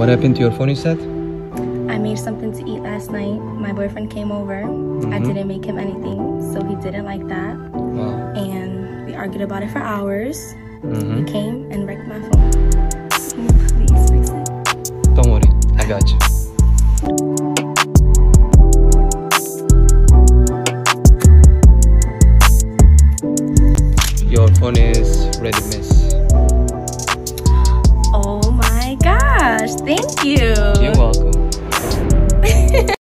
What happened to your phone, you said? I made something to eat last night. My boyfriend came over. I didn't make him anything, so he didn't like that. Wow. And we argued about it for hours. He came and wrecked my phone. Can you please fix it? Don't worry, I got you. Your phone is ready, miss. Oh my gosh, thank you. You're welcome.